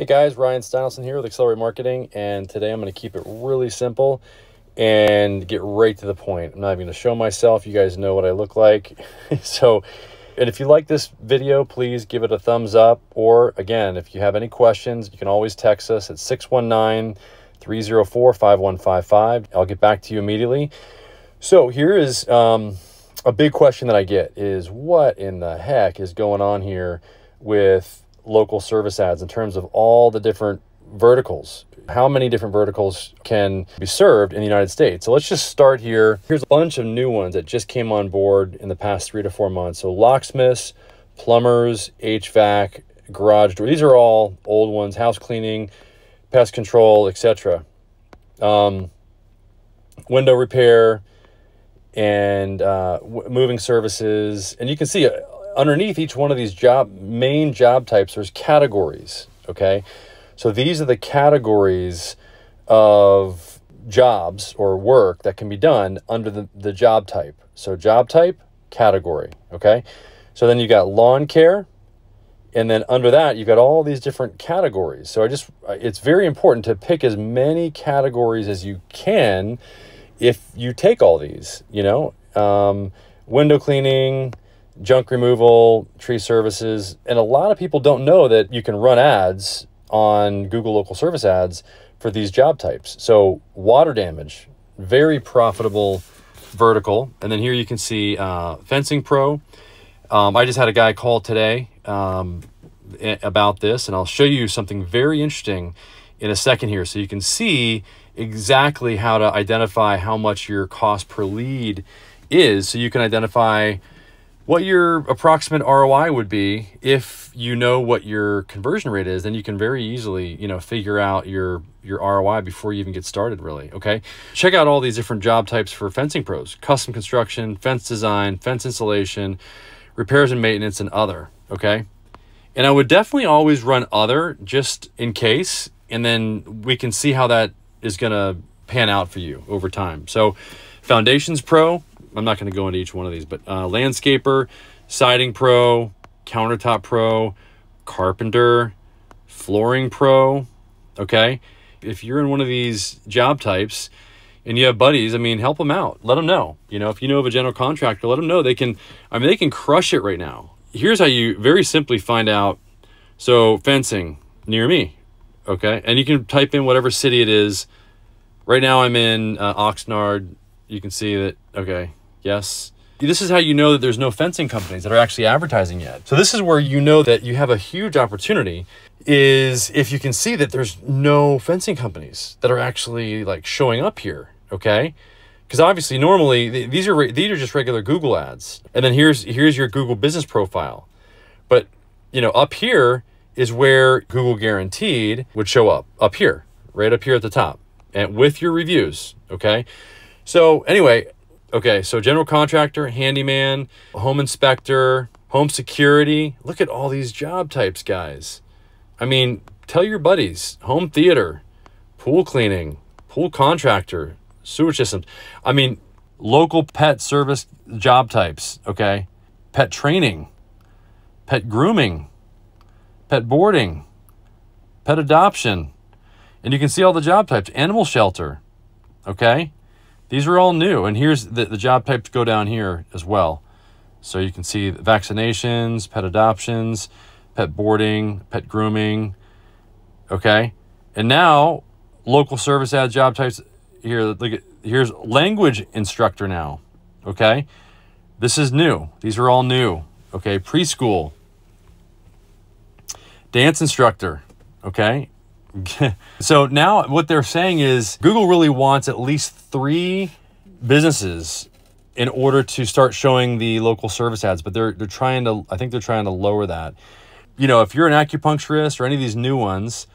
Hey guys, Ryan Stileson here with Accelerate Marketing, and today I'm going to keep it really simple and get right to the point. I'm not even going to show myself. You guys know what I look like. And if you like this video, please give it a thumbs up. Or again, if you have any questions, you can always text us at 619-304-5155. I'll get back to you immediately. So here is a big question that I get is, what in the heck is going on here with local service ads in terms of all the different verticals? How many different verticals can be served in the United States? So let's just start here. Here's a bunch of new ones that just came on board in the past 3 to 4 months. So locksmiths, plumbers, HVAC, garage door. These are all old ones, house cleaning, pest control, etc. Window repair and moving services. And you can see underneath each one of these main job types, there's categories, okay? So these are the categories of jobs or work that can be done under the job type. So job type, category, okay? So then you got lawn care, and then under that, you've got all these different categories. So it's very important to pick as many categories as you can if you take all these, you know? Window cleaning, junk removal, tree services. And a lot of people don't know that you can run ads on Google Local Service Ads for these job types. So water damage, very profitable vertical. And then here you can see fencing pro. I just had a guy call today about this, and I'll show you something very interesting in a second here. So you can see exactly how to identify how much your cost per lead is. So you can identify what your approximate ROI would be. If you know what your conversion rate is, then you can very easily, you know, figure out your ROI before you even get started, really, okay? Check out all these different job types for fencing pros: custom construction, fence design, fence installation, repairs and maintenance, and other, okay? And I would definitely always run other just in case, and then we can see how that is gonna pan out for you over time. So foundations pro, I'm not going to go into each one of these, but landscaper, siding pro, countertop pro, carpenter, flooring pro, okay? If you're in one of these job types and you have buddies, I mean, help them out. Let them know. You know, if you know of a general contractor, let them know they can, I mean, they can crush it right now. Here's how you very simply find out. So fencing near me, okay? And you can type in whatever city it is. Right now I'm in Oxnard. You can see that, okay, yes. This is how you know that there's no fencing companies that are actually advertising yet. So this is where you know that you have a huge opportunity, is if you can see that there's no fencing companies that are actually like showing up here, okay? Because obviously normally these are just regular Google ads. And then here's your Google business profile. But you know, up here is where Google Guaranteed would show up here, right up here at the top, and with your reviews, okay? So anyway, okay, so general contractor, handyman, home inspector, home security. Look at all these job types, guys. I mean, tell your buddies. Home theater, pool cleaning, pool contractor, sewage systems. I mean, local pet service job types, okay? Pet training, pet grooming, pet boarding, pet adoption. And you can see all the job types. Animal shelter, okay? These are all new, and here's the job types go down here as well. So you can see vaccinations, pet adoptions, pet boarding, pet grooming, okay? And now, local service ad job types, here, look at, here's language instructor now, okay? This is new, these are all new, okay? Preschool, dance instructor, okay? So now what they're saying is Google really wants at least 3 businesses in order to start showing the local service ads, but they're trying to, I think they're trying to lower that. You know, if you're an acupuncturist or any of these new ones,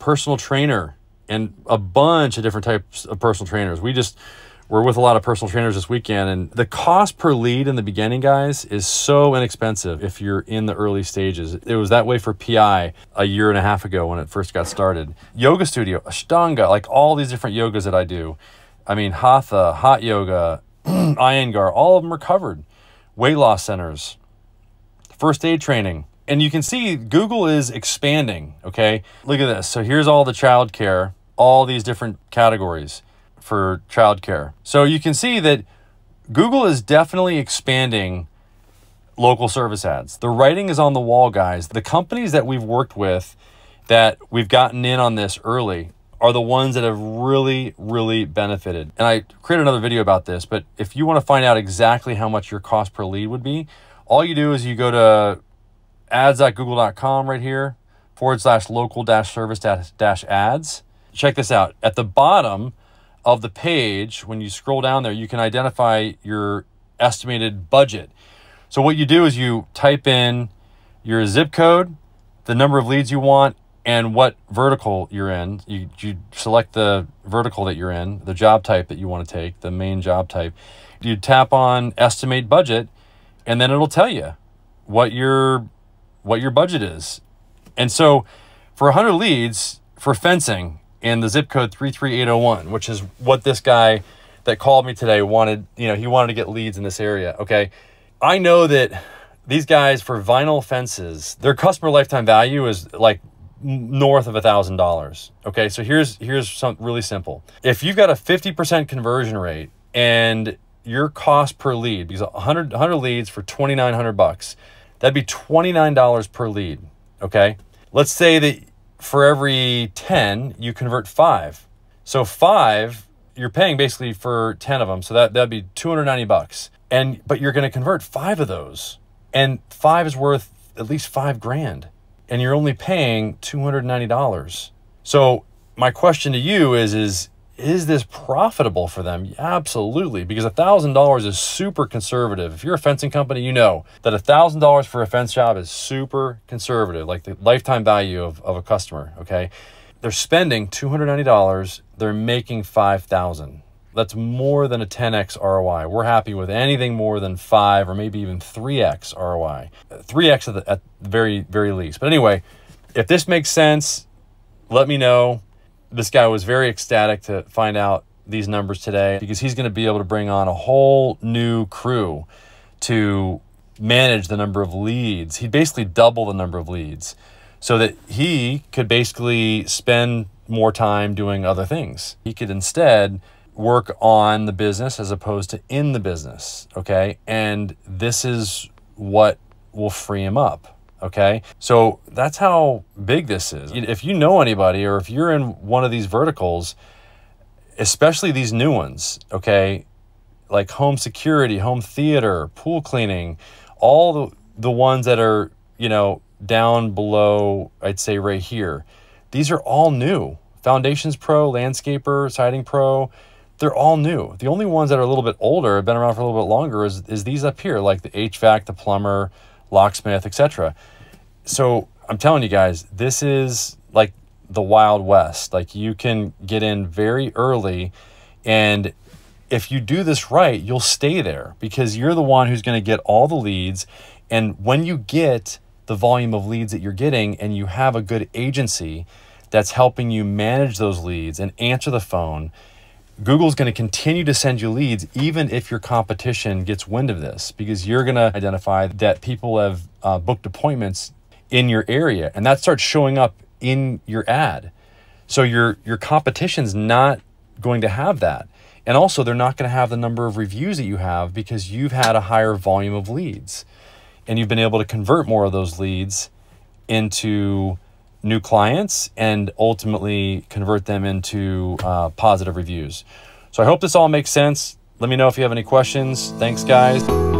personal trainer, and a bunch of different types of personal trainers. We're with a lot of personal trainers this weekend, and the cost per lead in the beginning, guys, is so inexpensive if you're in the early stages. It was that way for PI a year and a half ago when it first got started. Yoga studio, Ashtanga, like all these different yogas that I do. I mean, Hatha, hot yoga, Iyengar, all of them are covered. Weight loss centers, first aid training, And you can see Google is expanding, okay? Look at this. So here's all the childcare, all these different categories for childcare. So you can see that Google is definitely expanding local service ads. The writing is on the wall, guys. The companies that we've worked with that we've gotten in on this early are the ones that have really, really benefited. And I created another video about this, but if you want to find out exactly how much your cost per lead would be, all you do is you go to ads.google.com right here, /local-service-ads. Check this out. At the bottom of the page, when you scroll down there, you can identify your estimated budget. So what you do is you type in your zip code, the number of leads you want, and what vertical you're in. You select the vertical that you're in, the job type that you want to take, the main job type. You tap on estimate budget, and then it'll tell you what your budget is. And so for 100 leads for fencing in the zip code 33801, which is what this guy that called me today wanted, you know, he wanted to get leads in this area, okay? I know that these guys for vinyl fences, their customer lifetime value is like north of $1,000. Okay, so here's something really simple. If you've got a 50% conversion rate and your cost per lead, because 100 leads for $2,900, that'd be $29 per lead, okay? Let's say that for every 10, you convert 5. So 5, you're paying basically for 10 of them, so that'd be $290. But you're gonna convert 5 of those, and 5 is worth at least $5,000. And you're only paying $290. So my question to you is this profitable for them? Absolutely, because $1,000 is super conservative. If you're a fencing company, you know that $1,000 for a fence job is super conservative, like the lifetime value of a customer, okay? They're spending $290, they're making $5,000. That's more than a 10x ROI. We're happy with anything more than 5 or maybe even 3x ROI. 3x at the very, very least. But anyway, if this makes sense, let me know. This guy was very ecstatic to find out these numbers today because he's going to be able to bring on a whole new crew to manage the number of leads. He'd basically double the number of leads so that he could basically spend more time doing other things. He could instead work on the business as opposed to in the business, okay? And this is what will free him up, okay? So that's how big this is. If you know anybody or if you're in one of these verticals, especially these new ones, okay, like home security, home theater, pool cleaning, all the ones that are, you know, down below, I'd say right here, these are all new. Foundations Pro, Landscaper, Siding Pro, they're all new. The only ones that are a little bit older, have been around for a little bit longer, is these up here, like the HVAC, the plumber, locksmith, etc. So I'm telling you guys, this is like the Wild West. Like you can get in very early, and if you do this right, you'll stay there because you're the one who's going to get all the leads. And when you get the volume of leads that you're getting and you have a good agency that's helping you manage those leads and answer the phone, Google's going to continue to send you leads even if your competition gets wind of this, because you're going to identify that people have booked appointments in your area, and that starts showing up in your ad. So your competition's not going to have that. And also they're not going to have the number of reviews that you have because you've had a higher volume of leads and you've been able to convert more of those leads into new clients and ultimately convert them into positive reviews. So I hope this all makes sense. Let me know if you have any questions. Thanks, guys.